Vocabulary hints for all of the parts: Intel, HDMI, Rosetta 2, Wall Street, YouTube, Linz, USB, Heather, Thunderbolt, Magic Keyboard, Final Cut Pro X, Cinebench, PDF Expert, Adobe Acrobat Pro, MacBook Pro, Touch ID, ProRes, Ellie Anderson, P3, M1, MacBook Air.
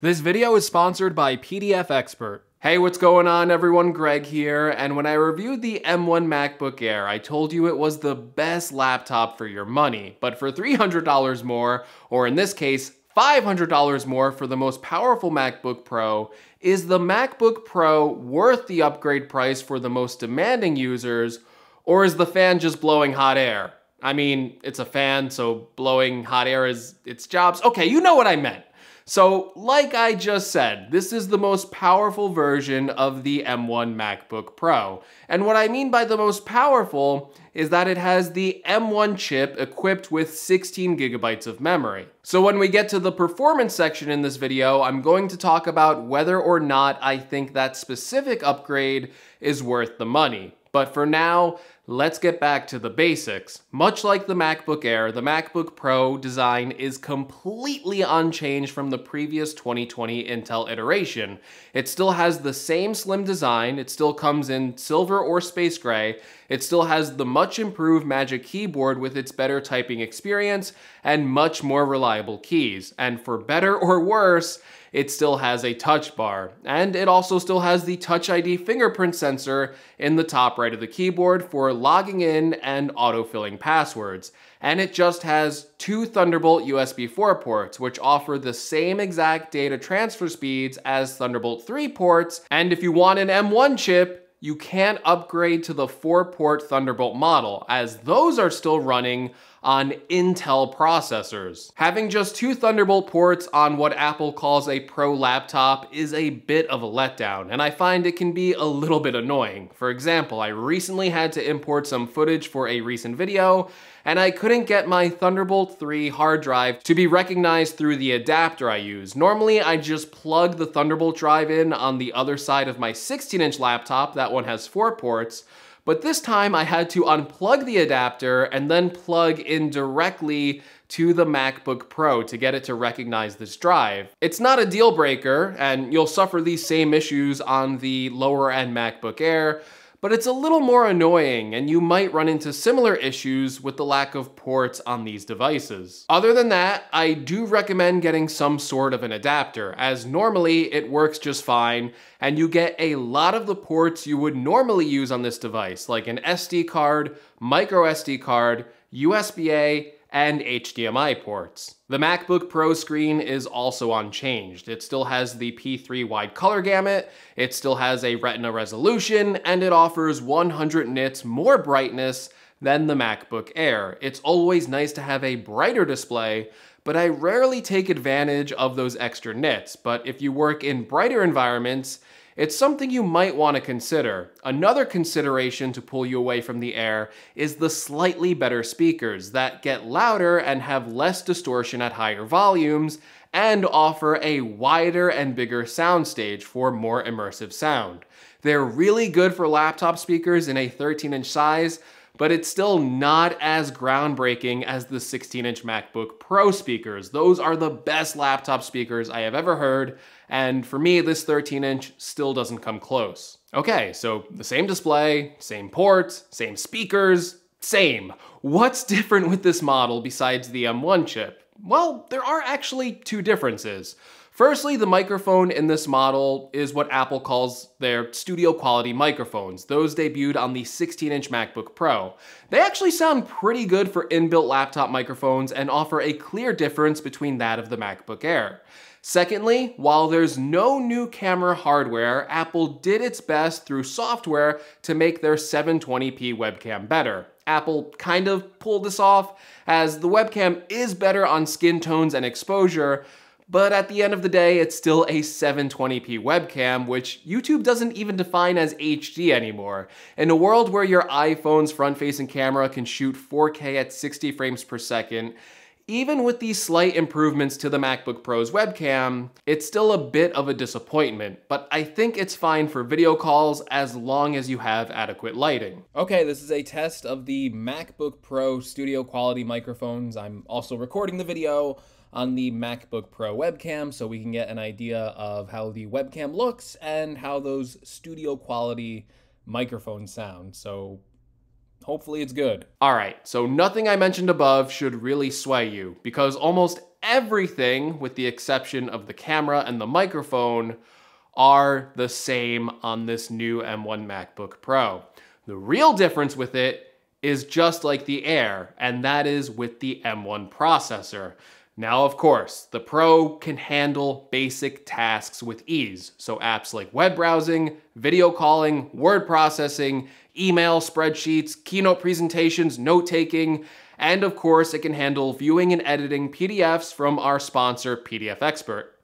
This video is sponsored by PDF Expert. Hey, what's going on everyone? Greg here, and when I reviewed the M1 MacBook Air, I told you it was the best laptop for your money, but for $300 more, or in this case, $500 more for the most powerful MacBook Pro, is the MacBook Pro worth the upgrade price for the most demanding users, or is the fan just blowing hot air? I mean, it's a fan, so blowing hot air is its job. Okay, you know what I meant. So, like I just said, this is the most powerful version of the M1 MacBook Pro. And what I mean by the most powerful is that it has the M1 chip equipped with 16 gigabytes of memory. So when we get to the performance section in this video, I'm going to talk about whether or not I think that specific upgrade is worth the money. But for now, let's get back to the basics. Much like the MacBook Air, the MacBook Pro design is completely unchanged from the previous 2020 Intel iteration. It still has the same slim design, it still comes in silver or space gray, it still has the much improved Magic Keyboard with its better typing experience and much more reliable keys. And for better or worse, it still has a touch bar. And it also still has the Touch ID fingerprint sensor in the top right of the keyboard for logging in and auto-filling passwords. And it just has two Thunderbolt USB 4 ports, which offer the same exact data transfer speeds as Thunderbolt 3 ports. And if you want an M1 chip, you can't upgrade to the 4-port Thunderbolt model, as those are still running on Intel processors. Having just two Thunderbolt ports on what Apple calls a pro laptop is a bit of a letdown, and I find it can be a little bit annoying. For example, I recently had to import some footage for a recent video, and I couldn't get my Thunderbolt 3 hard drive to be recognized through the adapter I use. Normally, I just plug the Thunderbolt drive in on the other side of my 16-inch laptop. That one has 4 ports, but this time I had to unplug the adapter and then plug in directly to the MacBook Pro to get it to recognize this drive. It's not a deal breaker, and you'll suffer these same issues on the lower end MacBook Air, but it's a little more annoying, and you might run into similar issues with the lack of ports on these devices. Other than that, I do recommend getting some sort of an adapter, as normally it works just fine, and you get a lot of the ports you would normally use on this device, like an SD card, micro SD card, USB-A, and HDMI ports. The MacBook Pro screen is also unchanged. It still has the P3 wide color gamut, it still has a Retina resolution, and it offers 100 nits more brightness than the MacBook Air. It's always nice to have a brighter display, but I rarely take advantage of those extra nits. But if you work in brighter environments, it's something you might want to consider. Another consideration to pull you away from the Air is the slightly better speakers that get louder and have less distortion at higher volumes and offer a wider and bigger soundstage for more immersive sound. They're really good for laptop speakers in a 13-inch size, but it's still not as groundbreaking as the 16-inch MacBook Pro speakers. Those are the best laptop speakers I have ever heard, and for me, this 13-inch still doesn't come close. Okay, so the same display, same ports, same speakers, same. What's different with this model besides the M1 chip? Well, there are actually two differences. Firstly, the microphone in this model is what Apple calls their studio quality microphones. Those debuted on the 16-inch MacBook Pro. They actually sound pretty good for inbuilt laptop microphones and offer a clear difference between that of the MacBook Air. Secondly, while there's no new camera hardware, Apple did its best through software to make their 720p webcam better. Apple kind of pulled this off, as the webcam is better on skin tones and exposure, but at the end of the day, it's still a 720p webcam, which YouTube doesn't even define as HD anymore. In a world where your iPhone's front-facing camera can shoot 4K at 60 frames per second, even with these slight improvements to the MacBook Pro's webcam, it's still a bit of a disappointment, but I think it's fine for video calls as long as you have adequate lighting. Okay, this is a test of the MacBook Pro studio quality microphones. I'm also recording the video on the MacBook Pro webcam so we can get an idea of how the webcam looks and how those studio quality microphones sound. So hopefully it's good. All right, so nothing I mentioned above should really sway you because almost everything, with the exception of the camera and the microphone, are the same on this new M1 MacBook Pro. The real difference with it is just like the Air, and that is with the M1 processor. Now, of course, the Pro can handle basic tasks with ease, so apps like web browsing, video calling, word processing, email, spreadsheets, keynote presentations, note-taking, and of course, it can handle viewing and editing PDFs from our sponsor, PDF Expert.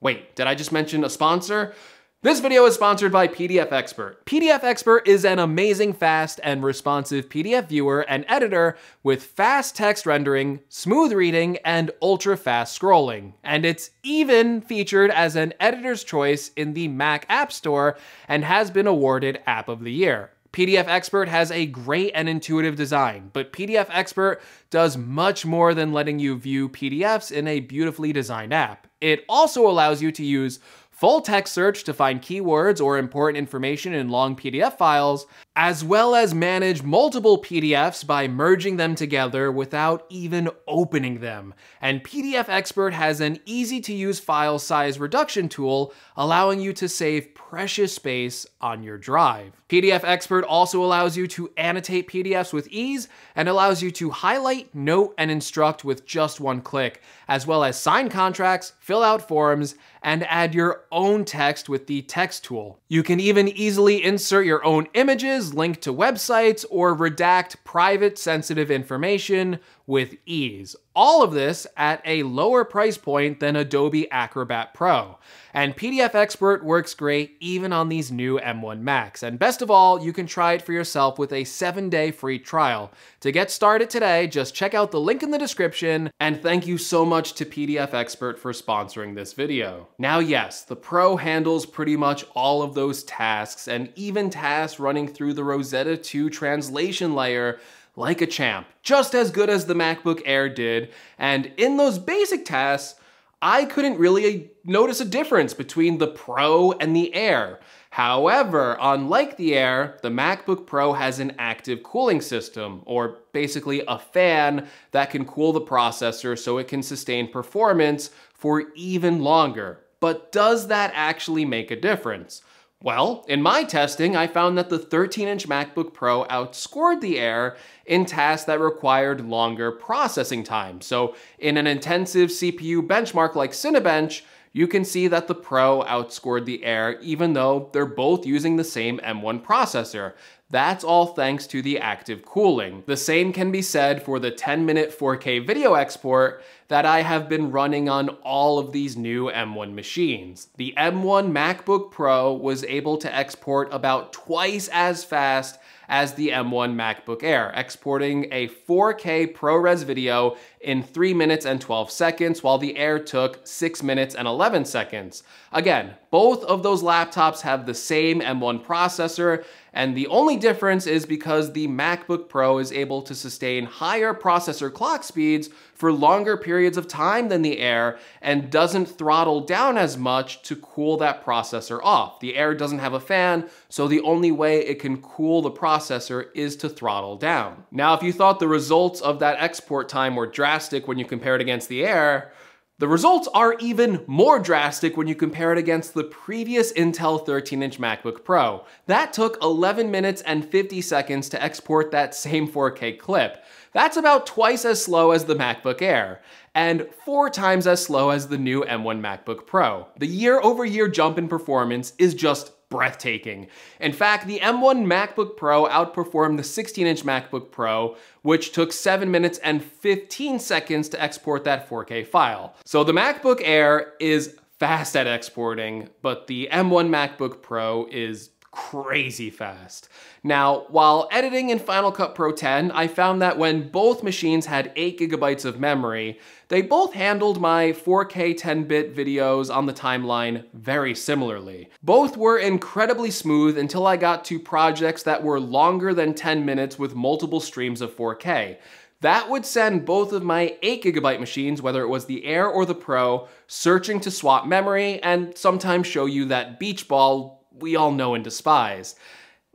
Wait, did I just mention a sponsor? This video is sponsored by PDF Expert. PDF Expert is an amazing, fast, and responsive PDF viewer and editor with fast text rendering, smooth reading, and ultra-fast scrolling. And it's even featured as an editor's choice in the Mac App Store and has been awarded App of the Year. PDF Expert has a great and intuitive design, but PDF Expert does much more than letting you view PDFs in a beautifully designed app. It also allows you to use full text search to find keywords or important information in long PDF files, as well as manage multiple PDFs by merging them together without even opening them. And PDF Expert has an easy-to-use file size reduction tool, allowing you to save precious space on your drive. PDF Expert also allows you to annotate PDFs with ease and allows you to highlight, note, and instruct with just one click, as well as sign contracts, fill out forms, and add your own text with the text tool. You can even easily insert your own images, link to websites, or redact private sensitive information with ease. All of this at a lower price point than Adobe Acrobat Pro. And PDF Expert works great even on these new M1 Macs. And best of all, you can try it for yourself with a 7-day free trial. To get started today, just check out the link in the description, and thank you so much to PDF Expert for sponsoring this video. Now, yes, the Pro handles pretty much all of those tasks, and even tasks running through the Rosetta 2 translation layer like a champ, just as good as the MacBook Air did. And in those basic tasks, I couldn't really notice a difference between the Pro and the Air. However, unlike the Air, the MacBook Pro has an active cooling system, or basically a fan that can cool the processor so it can sustain performance for even longer. But does that actually make a difference? Well, in my testing, I found that the 13-inch MacBook Pro outscored the Air in tasks that required longer processing time. So in an intensive CPU benchmark like Cinebench, you can see that the Pro outscored the Air, even though they're both using the same M1 processor. That's all thanks to the active cooling. The same can be said for the 10-minute 4K video export that I have been running on all of these new M1 machines. The M1 MacBook Pro was able to export about twice as fast as the M1 MacBook Air, exporting a 4K ProRes video in 3 minutes and 12 seconds, while the Air took 6 minutes and 11 seconds. Again, both of those laptops have the same M1 processor, and the only difference is because the MacBook Pro is able to sustain higher processor clock speeds for longer periods of time than the Air, and doesn't throttle down as much to cool that processor off. The Air doesn't have a fan, so the only way it can cool the processor is to throttle down. Now, if you thought the results of that export time were drastic when you compare it against the Air, the results are even more drastic when you compare it against the previous Intel 13-inch MacBook Pro. That took 11 minutes and 50 seconds to export that same 4K clip. That's about twice as slow as the MacBook Air, and 4 times as slow as the new M1 MacBook Pro. The year-over-year jump in performance is just breathtaking. In fact, the M1 MacBook Pro outperformed the 16-inch MacBook Pro, which took 7 minutes and 15 seconds to export that 4K file. So the MacBook Air is fast at exporting, but the M1 MacBook Pro is crazy fast. Now, while editing in Final Cut Pro X, I found that when both machines had 8 GB of memory, they both handled my 4K 10-bit videos on the timeline very similarly. Both were incredibly smooth until I got to projects that were longer than 10 minutes with multiple streams of 4K. That would send both of my 8 GB machines, whether it was the Air or the Pro, searching to swap memory and sometimes show you that beach ball we all know and despise.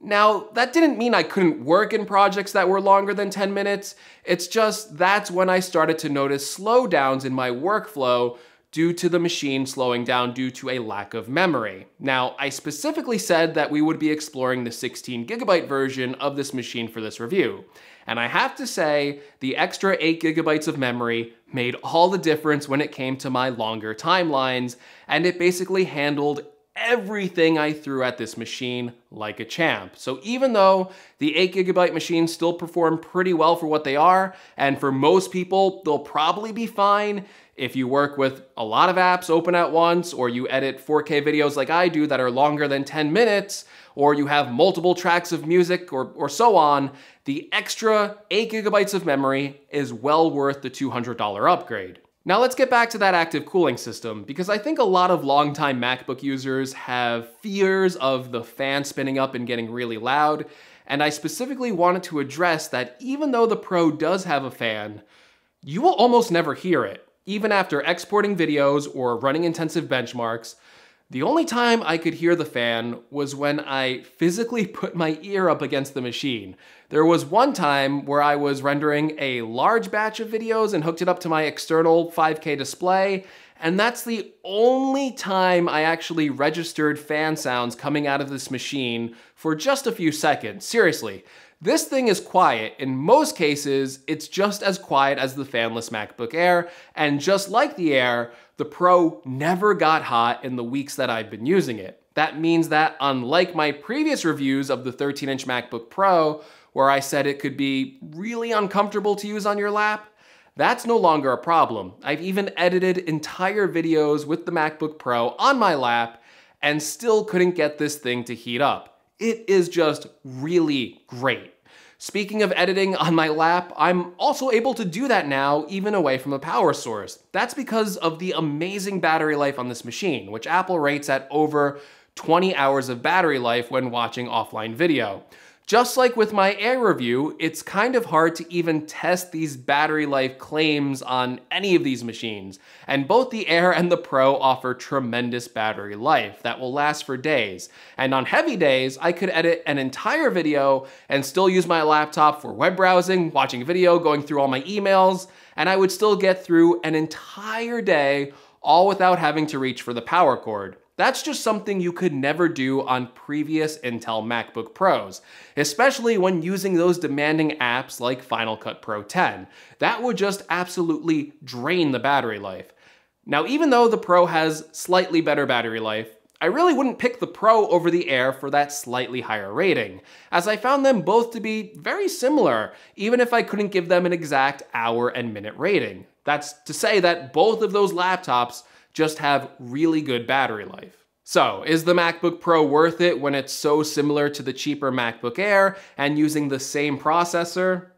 Now, that didn't mean I couldn't work in projects that were longer than 10 minutes. It's just that's when I started to notice slowdowns in my workflow due to the machine slowing down due to a lack of memory. Now, I specifically said that we would be exploring the 16 gigabyte version of this machine for this review. And I have to say, the extra 8 gigabytes of memory made all the difference when it came to my longer timelines, and it basically handled everything I threw at this machine like a champ. So even though the 8 gigabyte machines still perform pretty well for what they are, and for most people, they'll probably be fine if you work with a lot of apps open at once, or you edit 4K videos like I do that are longer than 10 minutes, or you have multiple tracks of music or so on, the extra 8 gigabytes of memory is well worth the $200 upgrade. Now let's get back to that active cooling system, because I think a lot of longtime MacBook users have fears of the fan spinning up and getting really loud, and I specifically wanted to address that even though the Pro does have a fan, you will almost never hear it, even after exporting videos or running intensive benchmarks. The only time I could hear the fan was when I physically put my ear up against the machine. There was one time where I was rendering a large batch of videos and hooked it up to my external 5K display, and that's the only time I actually registered fan sounds coming out of this machine for just a few seconds. Seriously, this thing is quiet. In most cases, it's just as quiet as the fanless MacBook Air, and just like the Air, the Pro never got hot in the weeks that I've been using it. That means that unlike my previous reviews of the 13-inch MacBook Pro, where I said it could be really uncomfortable to use on your lap, that's no longer a problem. I've even edited entire videos with the MacBook Pro on my lap and still couldn't get this thing to heat up. It is just really great. Speaking of editing on my lap, I'm also able to do that now, even away from a power source. That's because of the amazing battery life on this machine, which Apple rates at over 20 hours of battery life when watching offline video. Just like with my Air review, it's kind of hard to even test these battery life claims on any of these machines, and both the Air and the Pro offer tremendous battery life that will last for days. And on heavy days, I could edit an entire video and still use my laptop for web browsing, watching video, going through all my emails, and I would still get through an entire day, all without having to reach for the power cord. That's just something you could never do on previous Intel MacBook Pros, especially when using those demanding apps like Final Cut Pro X. That would just absolutely drain the battery life. Now, even though the Pro has slightly better battery life, I really wouldn't pick the Pro over the Air for that slightly higher rating, as I found them both to be very similar, even if I couldn't give them an exact hour and minute rating. That's to say that both of those laptops just have really good battery life. So, is the MacBook Pro worth it when it's so similar to the cheaper MacBook Air and using the same processor?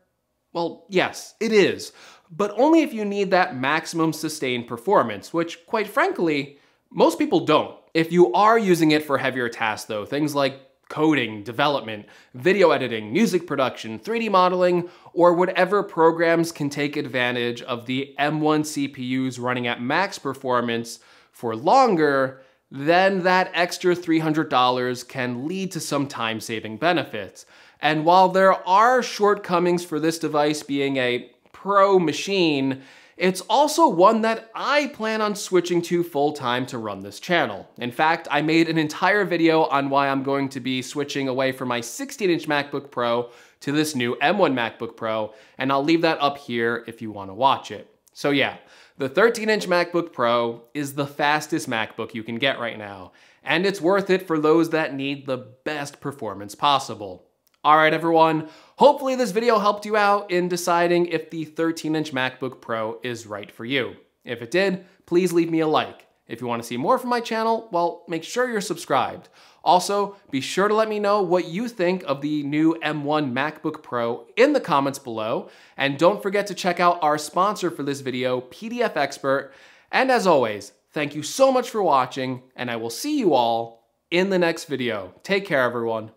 Well, yes, it is, but only if you need that maximum sustained performance, which, quite frankly, most people don't. If you are using it for heavier tasks though, things like coding, development, video editing, music production, 3D modeling, or whatever programs can take advantage of the M1 CPUs running at max performance for longer, then that extra $300 can lead to some time-saving benefits. And while there are shortcomings for this device being a Pro machine, it's also one that I plan on switching to full-time to run this channel. In fact, I made an entire video on why I'm going to be switching away from my 16-inch MacBook Pro to this new M1 MacBook Pro, and I'll leave that up here if you want to watch it. So yeah, the 13-inch MacBook Pro is the fastest MacBook you can get right now, and it's worth it for those that need the best performance possible. All right, everyone, hopefully this video helped you out in deciding if the 13-inch MacBook Pro is right for you. If it did, please leave me a like. If you want to see more from my channel, well, make sure you're subscribed. Also, be sure to let me know what you think of the new M1 MacBook Pro in the comments below, and don't forget to check out our sponsor for this video, PDF Expert. And as always, thank you so much for watching, and I will see you all in the next video. Take care, everyone.